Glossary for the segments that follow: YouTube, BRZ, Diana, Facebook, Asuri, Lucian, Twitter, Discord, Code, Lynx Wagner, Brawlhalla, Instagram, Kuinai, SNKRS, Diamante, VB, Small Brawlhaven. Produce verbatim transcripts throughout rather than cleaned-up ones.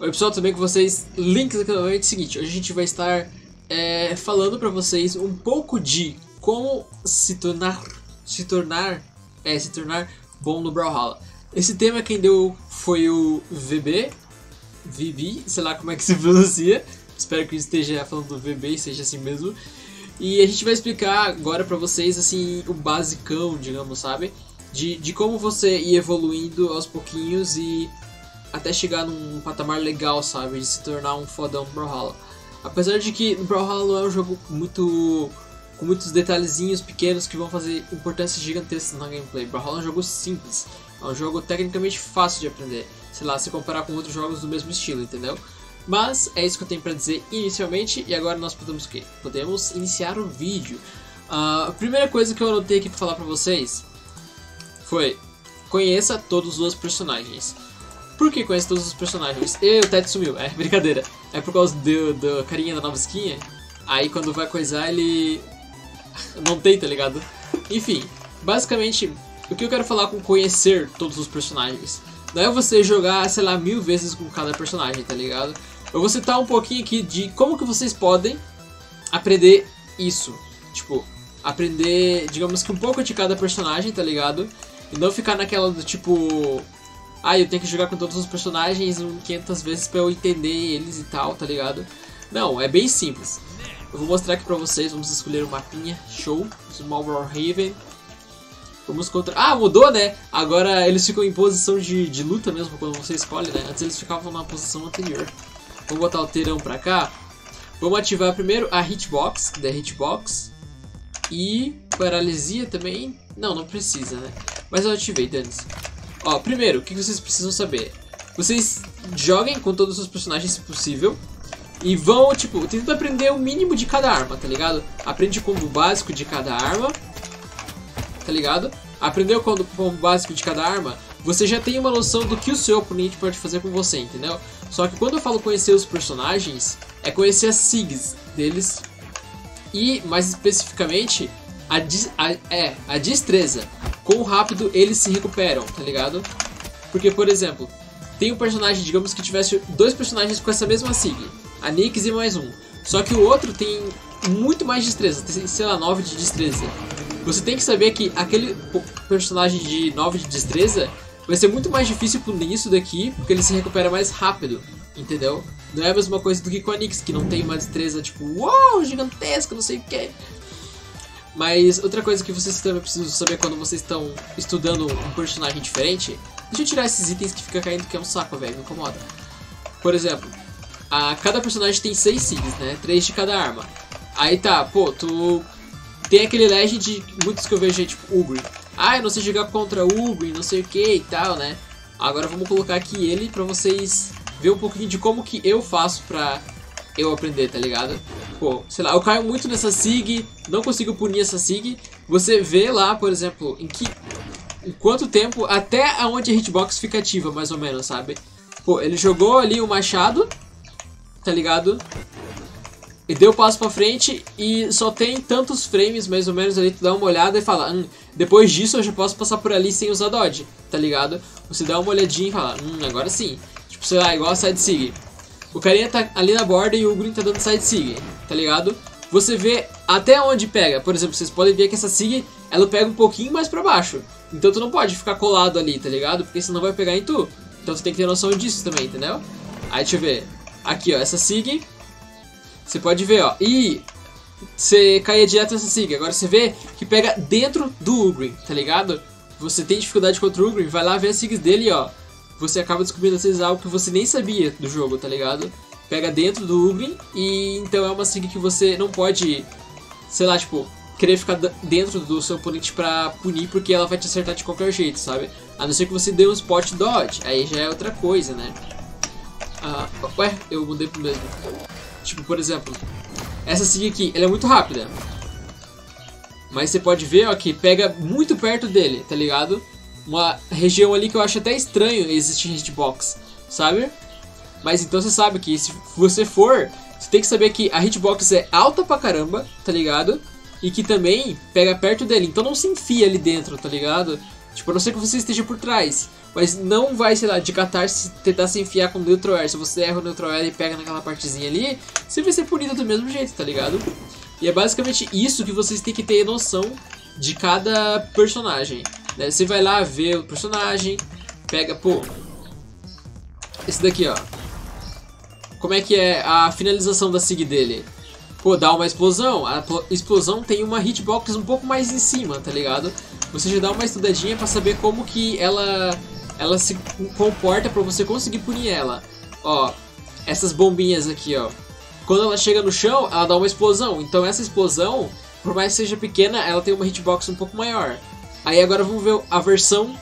o episódio também com vocês, links aqui no momento. É o seguinte, hoje a gente vai estar é, falando pra vocês um pouco de como se tornar, se tornar, é, se tornar bom no Brawlhalla. Esse tema quem deu foi o V B, V B, sei lá como é que se pronuncia, espero que eu esteja falando do V B e seja assim mesmo. E a gente vai explicar agora pra vocês assim o basicão, digamos, sabe? De, de como você ir evoluindo aos pouquinhos e até chegar num patamar legal, sabe? De se tornar um fodão no Brawlhalla. Apesar de que no Brawlhalla não é um jogo muito, com muitos detalhezinhos pequenos que vão fazer importância gigantesca na gameplay. Brawlhalla é um jogo simples, é um jogo tecnicamente fácil de aprender, sei lá, se comparar com outros jogos do mesmo estilo, entendeu? Mas é isso que eu tenho pra dizer inicialmente, e agora nós podemos o quê? Podemos iniciar o vídeo. Uh, a primeira coisa que eu anotei aqui pra falar pra vocês foi: conheça todos os personagens. Por que conheça todos os personagens? E o Ted sumiu, é brincadeira. É por causa do, do carinha da nova skin. Aí quando vai coisar ele não tem, tá ligado? Enfim, basicamente o que eu quero falar com conhecer todos os personagens não é você jogar, sei lá, mil vezes com cada personagem, tá ligado? Eu vou citar um pouquinho aqui de como que vocês podem aprender isso. Tipo, aprender, digamos que um pouco de cada personagem, tá ligado? E não ficar naquela do tipo... Ah, eu tenho que jogar com todos os personagens quinhentas vezes pra eu entender eles e tal, tá ligado? Não, é bem simples. Eu vou mostrar aqui pra vocês, vamos escolher o mapinha, show, Small Brawlhaven. Vamos contra... Ah, mudou, né? Agora eles ficam em posição de, de luta mesmo quando você escolhe, né? Antes eles ficavam na posição anterior. Vamos botar o terão pra cá. Vamos ativar primeiro a hitbox, da hitbox. E paralisia também. Não, não precisa, né? Mas eu ativei, dane-se. Ó, primeiro, o que vocês precisam saber? Vocês joguem com todos os personagens se possível. E vão, tipo, tentando aprender o mínimo de cada arma, tá ligado? Aprende o combo básico de cada arma, tá ligado? Aprendeu o combo básico de cada arma, você já tem uma noção do que o seu oponente pode fazer com você, entendeu? Só que quando eu falo conhecer os personagens, é conhecer as S I Gs deles. E, mais especificamente, a, a, é, a destreza. Quão rápido eles se recuperam, tá ligado? Porque, por exemplo, tem um personagem, digamos que tivesse dois personagens com essa mesma S I G, a Nix e mais um. Só que o outro tem muito mais destreza, tem, sei lá, nove de destreza. Você tem que saber que aquele personagem de nove de destreza vai ser muito mais difícil com isso daqui, porque ele se recupera mais rápido, entendeu? Não é a mesma coisa do que com a Nix, que não tem uma destreza tipo, uou, gigantesca, não sei o que. Mas outra coisa que vocês também precisam saber quando vocês estão estudando um personagem diferente... Deixa eu tirar esses itens que fica caindo, que é um saco, velho, me incomoda. Por exemplo, a cada personagem tem seis S I Gs, né? Três de cada arma. Aí tá, pô, tu... Tem aquele legend de muitos que eu vejo, é tipo Ugri. Ah, eu não sei jogar contra Ugri, não sei o que e tal, né? Agora vamos colocar aqui ele pra vocês verem um pouquinho de como que eu faço pra eu aprender, tá ligado? Pô, sei lá, eu caio muito nessa S I G, não consigo punir essa S I G. Você vê lá, por exemplo, em que... Em quanto tempo, até aonde a hitbox fica ativa, mais ou menos, sabe? Pô, ele jogou ali o machado, tá ligado? E deu o passo pra frente e só tem tantos frames, mais ou menos, ali tu dá uma olhada e fala, hum, depois disso eu já posso passar por ali sem usar dodge, tá ligado? Você dá uma olhadinha e fala, hum, agora sim. Tipo, sei lá, igual a side sig. O carinha tá ali na borda e o Green tá dando side sig, tá ligado? Você vê até onde pega. Por exemplo, vocês podem ver que essa sig, ela pega um pouquinho mais pra baixo. Então tu não pode ficar colado ali, tá ligado? Porque senão vai pegar em tu. Então tu tem que ter noção disso também, entendeu? Aí deixa eu ver. Aqui, ó, essa sig... Você pode ver, ó, e você caia direto nessa sig. Agora você vê que pega dentro do Ugrin, tá ligado? Você tem dificuldade contra o Ugrin, vai lá ver as sigs dele, ó. Você acaba descobrindo às vezes algo que você nem sabia do jogo, tá ligado? Pega dentro do Ugrin e então é uma sig que você não pode, sei lá, tipo, querer ficar dentro do seu oponente pra punir, porque ela vai te acertar de qualquer jeito, sabe? A não ser que você dê um spot dodge, aí já é outra coisa, né? Ah, ué, eu mudei pro mesmo. Tipo, por exemplo, essa sig aqui, ela é muito rápida. Mas você pode ver, ó, que pega muito perto dele, tá ligado? Uma região ali que eu acho até estranho existir hitbox, sabe? Mas então você sabe que se você for, você tem que saber que a hitbox é alta pra caramba, tá ligado? E que também pega perto dele, então não se enfia ali dentro, tá ligado? Tipo, eu não sei que você esteja por trás, mas não vai, sei lá, de catar se tentar se enfiar com o neutral air. Se você erra o neutral air e pega naquela partezinha ali, você vai ser punido do mesmo jeito, tá ligado? E é basicamente isso que vocês têm que ter noção de cada personagem, né? Você vai lá ver o personagem, pega, pô, esse daqui, ó. Como é que é a finalização da sig dele? Pô, dá uma explosão. A explosão tem uma hitbox um pouco mais em cima, tá ligado? Você já dá uma estudadinha pra saber como que ela, ela se comporta pra você conseguir punir ela. Ó, essas bombinhas aqui, ó. Quando ela chega no chão, ela dá uma explosão. Então essa explosão, por mais que seja pequena, ela tem uma hitbox um pouco maior. Aí agora vamos ver a versão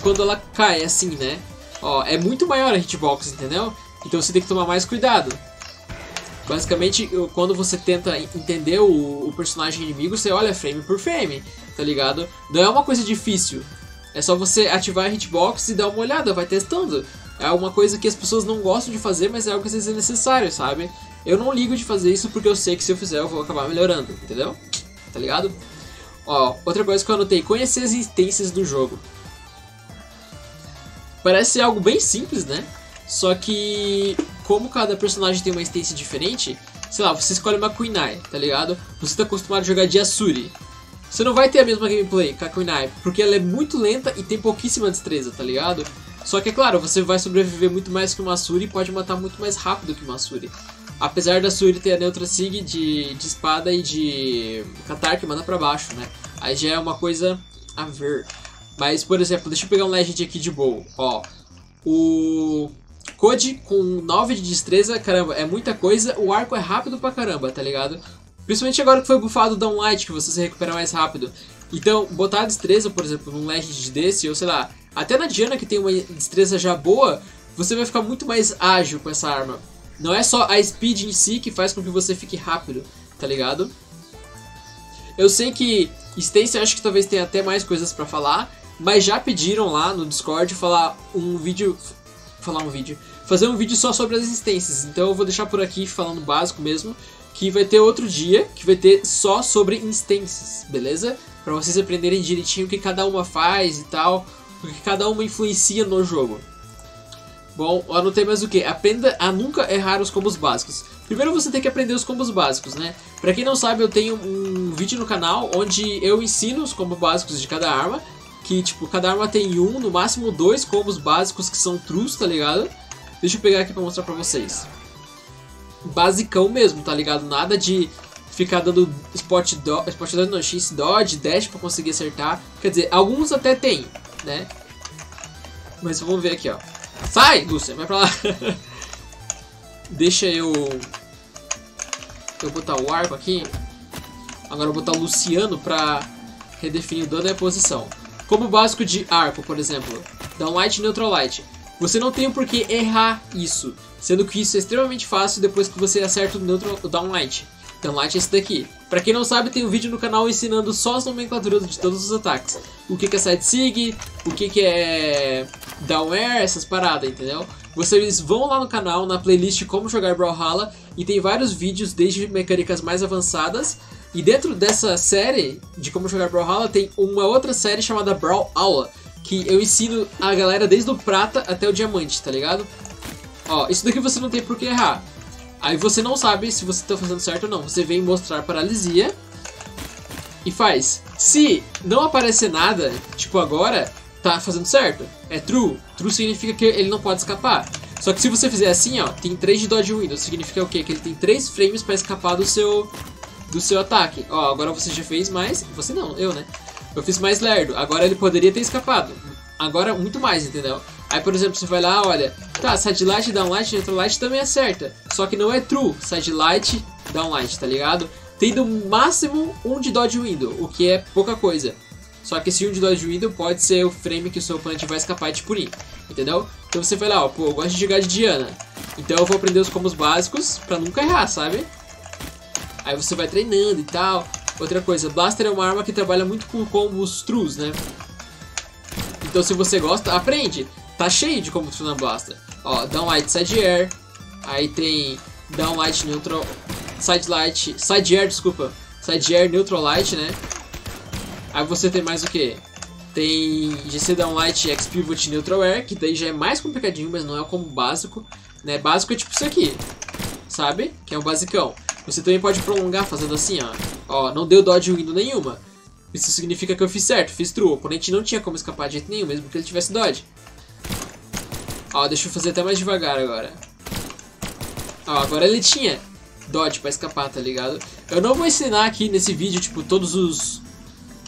quando ela cai, assim, né? Ó, é muito maior a hitbox, entendeu? Então você tem que tomar mais cuidado. Basicamente, quando você tenta entender o, o personagem inimigo, você olha frame por frame, tá ligado? Não é uma coisa difícil. É só você ativar a hitbox e dar uma olhada, vai testando. É uma coisa que as pessoas não gostam de fazer, mas é algo que às vezes é necessário, sabe? Eu não ligo de fazer isso porque eu sei que se eu fizer eu vou acabar melhorando, entendeu? Tá ligado? Ó, outra coisa que eu anotei, conhecer as instâncias do jogo. Parece ser algo bem simples, né? Só que, como cada personagem tem uma instância diferente, sei lá, você escolhe uma Kuinai, tá ligado? Você tá acostumado a jogar de Asuri. Você não vai ter a mesma gameplay com a Kuinai, porque ela é muito lenta e tem pouquíssima destreza, tá ligado? Só que, é claro, você vai sobreviver muito mais que uma Asuri e pode matar muito mais rápido que uma Asuri. Apesar da Asuri ter a neutra sig de, de espada e de catar que manda pra baixo, né? Aí já é uma coisa a ver. Mas, por exemplo, deixa eu pegar um Legend aqui de boa, ó. O Code com nove de destreza, caramba, é muita coisa. O arco é rápido pra caramba, tá ligado? Principalmente agora que foi bufado o downlight, que você se recupera mais rápido. Então, botar a destreza, por exemplo, num Legend desse, ou sei lá, até na Diana, que tem uma destreza já boa, você vai ficar muito mais ágil com essa arma. Não é só a speed em si que faz com que você fique rápido, tá ligado? Eu sei que Stance, acho que talvez tenha até mais coisas pra falar, mas já pediram lá no Discord falar um vídeo... falar um vídeo, fazer um vídeo só sobre as instâncias, então eu vou deixar por aqui falando básico mesmo, que vai ter outro dia, que vai ter só sobre instâncias, beleza? Pra vocês aprenderem direitinho o que cada uma faz e tal, o que cada uma influencia no jogo. Bom, eu anotei mais o que? Aprenda a nunca errar os combos básicos. Primeiro você tem que aprender os combos básicos, né? Pra quem não sabe, eu tenho um vídeo no canal onde eu ensino os combos básicos de cada arma. Que, tipo, cada arma tem um, no máximo dois combos básicos que são trus, tá ligado? Deixa eu pegar aqui pra mostrar pra vocês. Basicão mesmo, tá ligado? Nada de ficar dando spot dodge, spot dodge não, X dodge, dash pra conseguir acertar. Quer dizer, alguns até tem, né? Mas vamos ver aqui, ó. Sai, Lucian, vai pra lá. Deixa eu... eu botar o arco aqui. Agora eu vou botar o Luciano pra redefinir o dano e a posição. Como básico de arco, por exemplo, downlight e neutral light. Você não tem por que errar isso, sendo que isso é extremamente fácil depois que você acerta o, neutral, o downlight. Downlight é esse daqui. Pra quem não sabe, tem um vídeo no canal ensinando só as nomenclaturas de todos os ataques. O que, que é side sig, o que, que é down air, essas paradas, entendeu? Vocês vão lá no canal, na playlist Como Jogar Brawlhalla, e tem vários vídeos desde mecânicas mais avançadas. E dentro dessa série de Como Jogar Brawlhalla tem uma outra série chamada Brawlhalla, que eu ensino a galera desde o prata até o diamante, tá ligado? Ó, isso daqui você não tem por que errar. Aí você não sabe se você tá fazendo certo ou não. Você vem mostrar paralisia e faz. Se não aparecer nada, tipo agora, tá fazendo certo. É true. True significa que ele não pode escapar. Só que se você fizer assim, ó, tem três de dodge window. Significa o quê? Que ele tem três frames pra escapar do seu... do seu ataque. Ó, agora você já fez mais... você não, eu, né? Eu fiz mais lerdo. Agora ele poderia ter escapado. Agora muito mais, entendeu? Aí, por exemplo, você vai lá, olha... tá, side light, down light, neutral light também acerta. Só que não é true. Side light, down light, tá ligado? Tem no máximo um de dodge window, o que é pouca coisa. Só que esse um de dodge window pode ser o frame que o seu oponente vai escapar e te punir, entendeu? Então você vai lá, ó... pô, eu gosto de jogar de Diana. Então eu vou aprender os combos básicos pra nunca errar, sabe? Aí você vai treinando e tal. Outra coisa, Blaster é uma arma que trabalha muito com combos trus, né? Então se você gosta, aprende. Tá cheio de combos trus na Blaster. Ó, downlight, side air. Aí tem downlight, neutral... side light... side air, desculpa. Side air, neutral light, né? Aí você tem mais o quê? Tem G C Downlight, Xpivot, Neutralware, que daí já é mais complicadinho, mas não é como básico, né? Básico é tipo isso aqui, sabe? Que é um basicão. Você também pode prolongar fazendo assim, ó. Ó, não deu dodge window nenhuma. Isso significa que eu fiz certo, fiz true. O oponente não tinha como escapar de jeito nenhum, mesmo que ele tivesse dodge. Ó, deixa eu fazer até mais devagar agora. Ó, agora ele tinha dodge pra escapar, tá ligado? Eu não vou ensinar aqui nesse vídeo, tipo, todos os...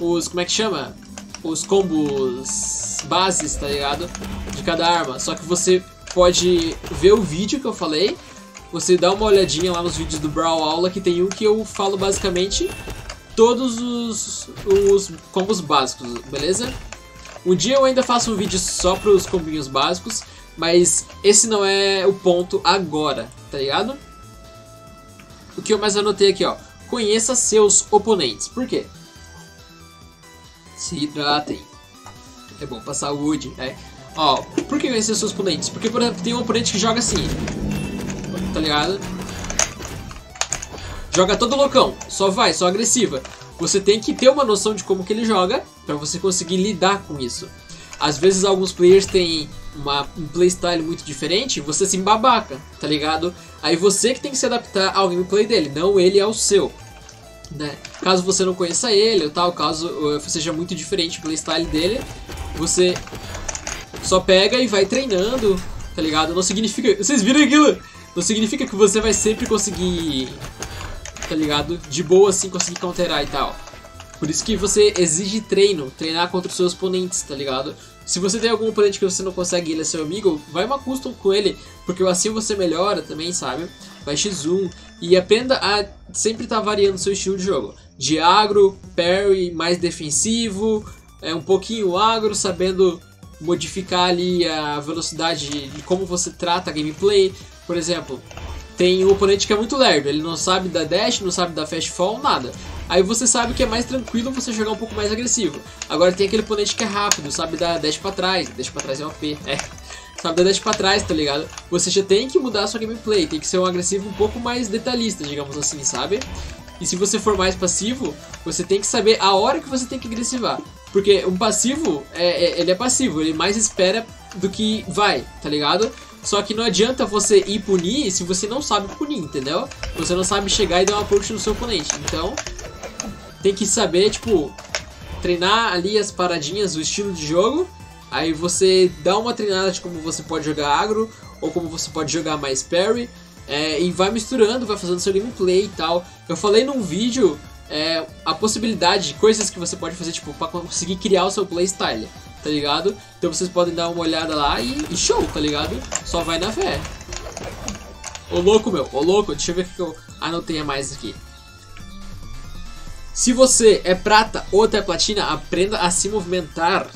Os... Como é que chama? Os combos bases, tá ligado? De cada arma. Só que você pode ver o vídeo que eu falei. Você dá uma olhadinha lá nos vídeos do Brawlhalla, que tem um que eu falo basicamente todos os, os combos básicos, beleza? Um dia eu ainda faço um vídeo só para os combinhos básicos, mas esse não é o ponto agora, tá ligado? O que eu mais anotei aqui, ó. Conheça seus oponentes. Por quê? Se hidratem. É bom pra saúde, né? Ó, por que conhecer seus oponentes? Porque, por exemplo, tem um oponente que joga assim, tá ligado? Joga todo loucão, só vai, só agressiva. Você tem que ter uma noção de como que ele joga pra você conseguir lidar com isso. Às vezes alguns players têm uma, um playstyle muito diferente, você se embabaca, tá ligado? Aí você que tem que se adaptar ao gameplay dele, não ele ao seu. Né? Caso você não conheça ele ou tal, caso seja muito diferente o playstyle dele, você só pega e vai treinando, tá ligado? Não significa... Vocês viram aquilo? Não significa que você vai sempre conseguir, tá ligado? De boa assim, conseguir counterar e tal. Por isso que você exige treino, treinar contra os seus oponentes, tá ligado? Se você tem algum oponente que você não consegue e ele é seu amigo, vai uma custom com ele, porque assim você melhora também, sabe? Vai xis um e aprenda a sempre estar tá variando seu estilo de jogo. De agro, parry, mais defensivo, é um pouquinho agro, sabendo modificar ali a velocidade de como você trata a gameplay. Por exemplo, tem um oponente que é muito lerdo, ele não sabe da dash, não sabe da fast fall, nada. Aí você sabe que é mais tranquilo você jogar um pouco mais agressivo. Agora tem aquele oponente que é rápido, sabe da dash pra trás, dash pra trás é O P, é. Sabe da dash pra trás, tá ligado? Você já tem que mudar a sua gameplay, tem que ser um agressivo um pouco mais detalhista, digamos assim, sabe? E se você for mais passivo, você tem que saber a hora que você tem que agressivar. Porque um passivo, é, é, ele é passivo, ele mais espera do que vai, tá ligado? Só que não adianta você ir punir se você não sabe punir, entendeu? Você não sabe chegar e dar uma punch no seu oponente. Então, tem que saber, tipo, treinar ali as paradinhas, o estilo de jogo. Aí você dá uma treinada de como você pode jogar agro, ou como você pode jogar mais parry. É, e vai misturando, vai fazendo seu gameplay e tal. Eu falei num vídeo é, a possibilidade de coisas que você pode fazer, tipo, pra conseguir criar o seu playstyle, tá ligado? Então vocês podem dar uma olhada lá e, e show, tá ligado? Só vai na fé. Ô louco, meu, ô louco, deixa eu ver o que eu anotei a mais aqui. Se você é prata ou até platina, aprenda a se movimentar.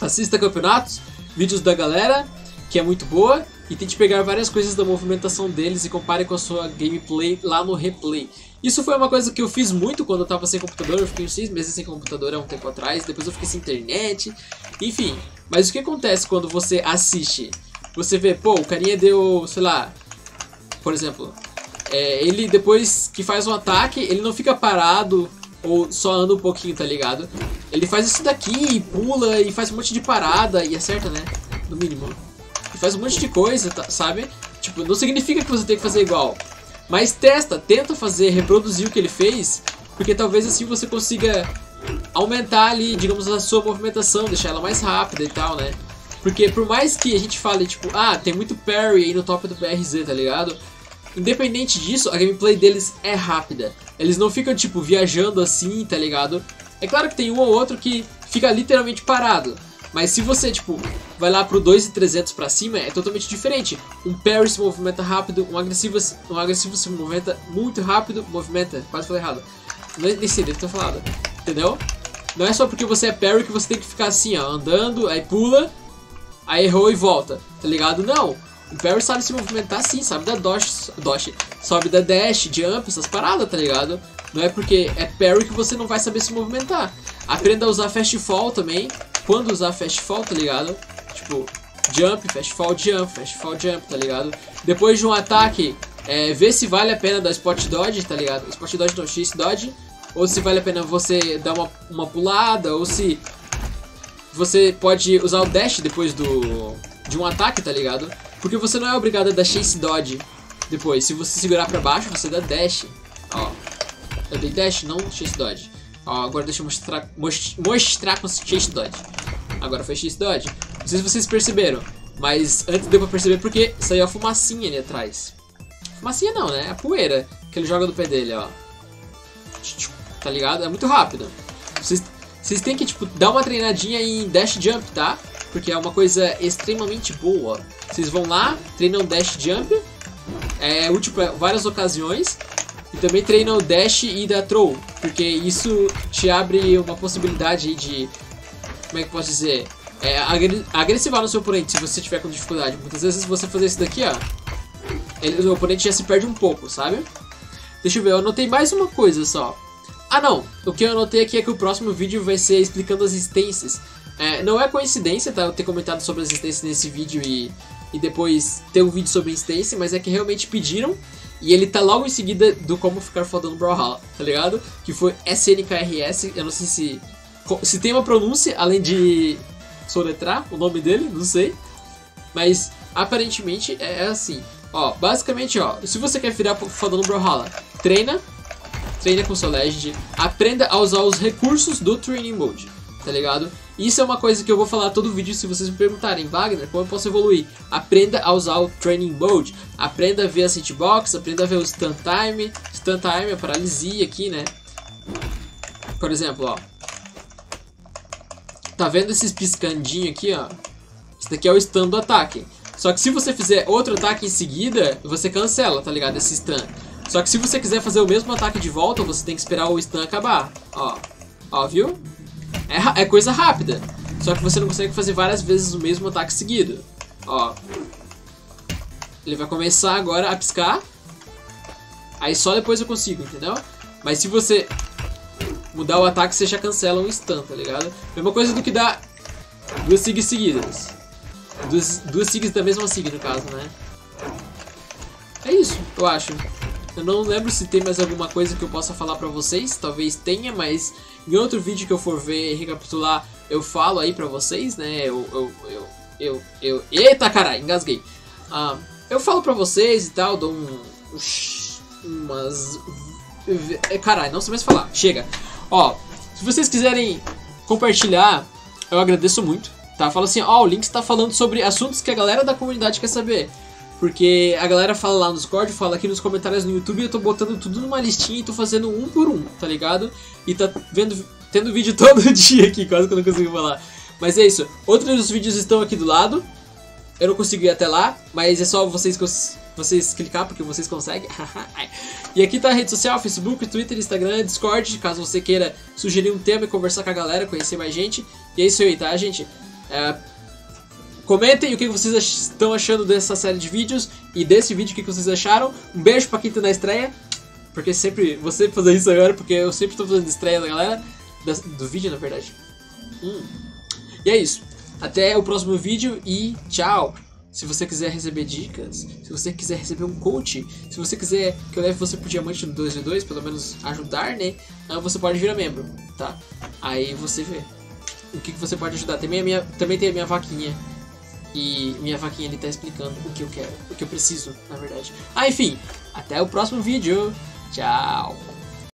Assista campeonatos, vídeos da galera, que é muito boa, e tente pegar várias coisas da movimentação deles e compare com a sua gameplay lá no replay. Isso foi uma coisa que eu fiz muito quando eu tava sem computador, eu fiquei uns seis meses sem computador há um tempo atrás, depois eu fiquei sem internet, enfim. Mas o que acontece quando você assiste? Você vê, pô, o carinha deu, sei lá, por exemplo, é, ele depois que faz um ataque, ele não fica parado ou só anda um pouquinho, tá ligado? Ele faz isso daqui, e pula e faz um monte de parada, e acerta, né? No mínimo. E faz um monte de coisa, tá, sabe? Tipo, não significa que você tem que fazer igual. Mas testa, tenta fazer, reproduzir o que ele fez, porque talvez assim você consiga aumentar ali, digamos, a sua movimentação, deixar ela mais rápida e tal, né? Porque por mais que a gente fale, tipo, ah, tem muito parry aí no top do B R Z, tá ligado? Independente disso, a gameplay deles é rápida. Eles não ficam, tipo, viajando assim, tá ligado? É claro que tem um ou outro que fica literalmente parado. Mas se você, tipo, vai lá pro dois e trezentos pra cima, é totalmente diferente. Um parry se movimenta rápido, um agressivo, um agressivo se movimenta muito rápido, movimenta, quase falei errado. Nem sei, deve ter falado, entendeu? Não é só porque você é parry que você tem que ficar assim, ó, andando, aí pula, aí errou e volta, tá ligado? Não, o parry sabe se movimentar sim, sabe da dosh, dosh, sobe da dash, jump, essas paradas, tá ligado? Não é porque é parry que você não vai saber se movimentar. Aprenda a usar fast fall também. Quando usar fast fall, tá ligado? Tipo, jump, fast fall, jump, fast fall, jump, tá ligado? Depois de um ataque, é, vê se vale a pena dar spot dodge, tá ligado? Spot dodge não, x dodge. Ou se vale a pena você dar uma, uma pulada, ou se você pode usar o dash depois do de um ataque, tá ligado? Porque você não é obrigado a dashar esse dodge depois. Se você segurar pra baixo, você dá dash. Ó, eu dei dash, não chase dodge. Ó, agora deixa eu mostrar, most, mostrar com chase dodge. Agora foi chase dodge. Não sei se vocês perceberam, mas antes deu pra perceber porque saiu a fumacinha ali atrás. Fumacinha não, né? A poeira que ele joga do pé dele, ó. Tá ligado? É muito rápido. Vocês, vocês têm que, tipo, dar uma treinadinha em dash jump, tá? Porque é uma coisa extremamente boa. Vocês vão lá, treinam dash jump. É útil pra várias ocasiões. E também treinam dash e da throw. Porque isso te abre uma possibilidade de... Como é que eu posso dizer? É, agressivar no seu oponente se você tiver com dificuldade. Muitas vezes você fazer isso daqui, ó, ele, o oponente já se perde um pouco, sabe? Deixa eu ver, eu anotei mais uma coisa só. Ah não, o que eu anotei aqui é que o próximo vídeo vai ser explicando as instâncias. É, não é coincidência, tá? Eu ter comentado sobre as instâncias nesse vídeo e, e depois ter um vídeo sobre instância, mas é que realmente pediram. E ele tá logo em seguida do como ficar fodando Brawlhalla, tá ligado? Que foi S N K R S, eu não sei se, se tem uma pronúncia, além de soletrar o nome dele, não sei. Mas aparentemente é assim. Ó, basicamente, ó, se você quer virar foda no Brawlhalla, treina, treina com seu Legend, aprenda a usar os recursos do Training Mode, tá ligado? Isso é uma coisa que eu vou falar todo vídeo, se vocês me perguntarem, Wagner, como eu posso evoluir? Aprenda a usar o Training Mode, aprenda a ver a hitbox, aprenda a ver o Stun Time, Stun Time é paralisia aqui, né? Por exemplo, ó, tá vendo esses piscandinhos aqui, ó? Isso daqui é o stun do ataque. Só que se você fizer outro ataque em seguida, você cancela, tá ligado? Esse stun. Só que se você quiser fazer o mesmo ataque de volta, você tem que esperar o stun acabar. Ó, ó, viu? É, é coisa rápida. Só que você não consegue fazer várias vezes o mesmo ataque seguido. Ó. Ele vai começar agora a piscar. Aí só depois eu consigo, entendeu? Mas se você mudar o ataque, você já cancela um stun, tá ligado? Mesma coisa do que dá duas sigs seguidas. Duas, duas sigs da mesma sig, no caso, né? É isso, eu acho. Eu não lembro se tem mais alguma coisa que eu possa falar pra vocês. Talvez tenha, mas em outro vídeo que eu for ver e recapitular, eu falo aí pra vocês, né? Eu, eu, eu, eu, eu... Eita, caralho, engasguei. Ah, eu falo pra vocês e tal, dou um... Umas... Caralho, não sei mais falar. Chega. Ó, se vocês quiserem compartilhar, eu agradeço muito. Tá, fala assim, ó, oh, o Link está falando sobre assuntos que a galera da comunidade quer saber. Porque a galera fala lá no Discord, fala aqui nos comentários no YouTube, eu tô botando tudo numa listinha e tô fazendo um por um, tá ligado? E tá vendo, tendo vídeo todo dia aqui, quase que eu não consigo falar. Mas é isso, outros vídeos estão aqui do lado. Eu não consigo ir até lá, mas é só vocês, vocês clicar porque vocês conseguem. E aqui tá a rede social, Facebook, Twitter, Instagram, Discord, caso você queira sugerir um tema e conversar com a galera, conhecer mais gente. E é isso aí, tá, gente? É, comentem o que vocês ach estão achando dessa série de vídeos e desse vídeo, o que vocês acharam. Um beijo pra quem tá na estreia, porque sempre vou sempre fazer isso agora, porque eu sempre tô fazendo estreia da galera, da, do vídeo na verdade. Hum. E é isso, até o próximo vídeo e tchau! Se você quiser receber dicas, se você quiser receber um coach, se você quiser que eu leve você pro diamante do dois v dois, pelo menos ajudar, né? Você pode virar membro, tá? Aí você vê o que, que você pode ajudar. Também, a minha, também tem a minha vaquinha. E minha vaquinha ali tá explicando o que eu quero, o que eu preciso, na verdade. Ah, enfim. Até o próximo vídeo. Tchau.